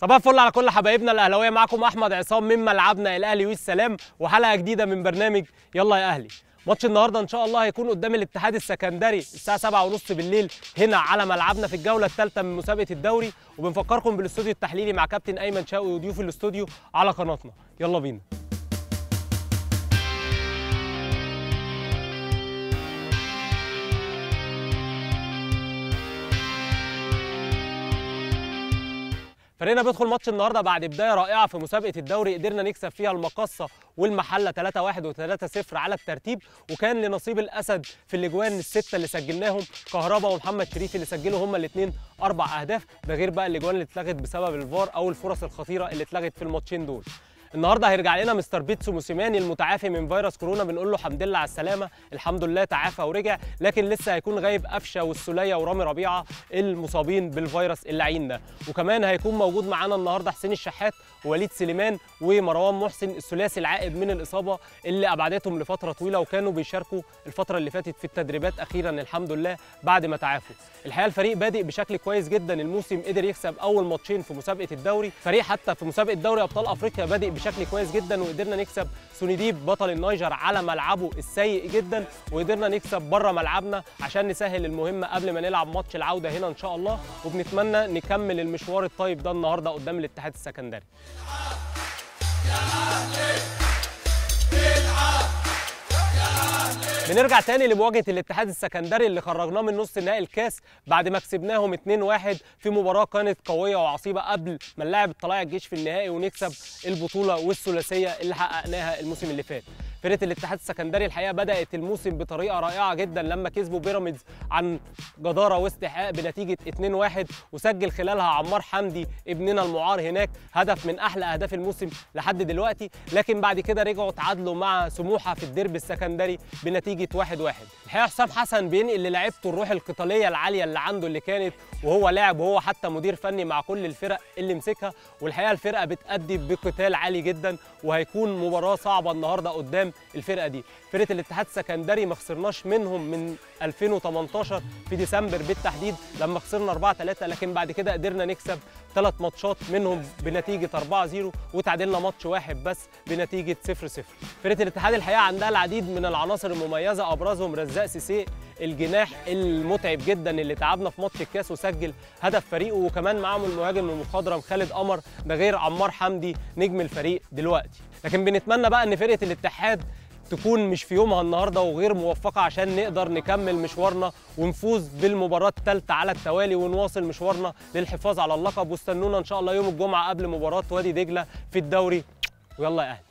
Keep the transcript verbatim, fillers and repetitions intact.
صباح الفل على كل حبايبنا الاهلاويه، معكم احمد عصام من ملعبنا الاهلي والسلام، وحلقه جديده من برنامج يلا يا اهلي. ماتش النهارده ان شاء الله هيكون قدام الاتحاد السكندري الساعه سبعة وثلاثين بالليل هنا على ملعبنا في الجوله الثالثه من مسابقه الدوري، وبنفكركم بالاستوديو التحليلي مع كابتن ايمن شاوي وضيوف الاستوديو على قناتنا يلا بينا. فريقنا بيدخل ماتش النهارده بعد بدايه رائعه في مسابقه الدوري، قدرنا نكسب فيها المقصه والمحله ثلاثة واحد وثلاثة صفر على الترتيب، وكان لنصيب الاسد في الاجوان السته اللي سجلناهم كهربا ومحمد شريف اللي سجلوا هما الاثنين اربع اهداف، ده غير بقى الاجوان اللي اتلغت بسبب الفار او الفرص الخطيره اللي اتلغت في الماتشين دول. النهارده هيرجع لنا مستر بيتسو موسيماني المتعافي من فيروس كورونا، بنقول له الحمد لله على السلامه، الحمد لله تعافى ورجع، لكن لسه هيكون غايب أفشه والسوليه ورامي ربيعه المصابين بالفيروس اللعين ده، وكمان هيكون موجود معانا النهارده حسين الشحات ووليد سليمان ومروان محسن الثلاثي العائد من الاصابه اللي ابعدتهم لفتره طويله، وكانوا بيشاركوا الفتره اللي فاتت في التدريبات اخيرا الحمد لله بعد ما تعافوا. الحقيقه الفريق بادئ بشكل كويس جدا الموسم، قدر يكسب اول ماتشين في مسابقه الدوري، فريق حتى في مسابقه دوري ابطال افريقيا بادئ بشكل كويس جدا، وقدرنا نكسب سونيديب بطل النيجر على ملعبه السيء جدا، وقدرنا نكسب بره ملعبنا عشان نسهل المهمه قبل ما نلعب ماتش العوده هنا ان شاء الله، وبنتمنى نكمل المشوار الطيب ده النهارده قدام الاتحاد السكندري. بنرجع تاني لمواجهه الاتحاد السكندري اللي خرجناه من نص نهائي الكاس بعد ما كسبناهم اثنين واحد في مباراه كانت قويه وعصيبه قبل ما نلاعب طلائع الجيش في النهائي ونكسب البطوله والثلاثيه اللي حققناها الموسم اللي فات. فرقه الاتحاد السكندري الحقيقه بدات الموسم بطريقه رائعه جدا لما كسبوا بيراميدز عن جداره واستحقاق بنتيجه اثنين واحد، وسجل خلالها عمار حمدي ابننا المعار هناك هدف من احلى اهداف الموسم لحد دلوقتي، لكن بعد كده رجعوا تعادلوا مع سموحه في الديربي السكندري بنتيجه واحد واحد. الحقيقه حسام حسن بينقل للاعيبته الروح القتاليه العاليه اللي عنده اللي كانت وهو لاعب وهو حتى مدير فني مع كل الفرق اللي مسكها، والحقيقه الفرقه بتأدي بقتال عالي جدا، وهيكون مباراه صعبه النهارده قدام الفرقه دي. فرقه الاتحاد السكندري ما خسرناش منهم من ألفين وثمانية عشر في ديسمبر بالتحديد لما خسرنا أربعة ثلاثة، لكن بعد كده قدرنا نكسب ثلاث ماتشات منهم بنتيجه أربعة صفر وتعادلنا ماتش واحد بس بنتيجه صفر صفر. فرقه الاتحاد الحقيقه عندها العديد من العناصر المميزه، ابرزهم رزاق سيسي الجناح المتعب جدا اللي تعبنا في ماتش الكاس وسجل هدف فريقه، وكمان معاهم المهاجم المخضرم خالد قمر، ده غير عمار حمدي نجم الفريق دلوقتي. لكن بنتمنى بقى ان فرقه الاتحاد تكون مش في يومها النهارده وغير موفقه عشان نقدر نكمل مشوارنا ونفوز بالمباراه الثالثه على التوالي ونواصل مشوارنا للحفاظ على اللقب، واستنونا ان شاء الله يوم الجمعه قبل مباراه وادي دجله في الدوري. ويلا يا اهلي.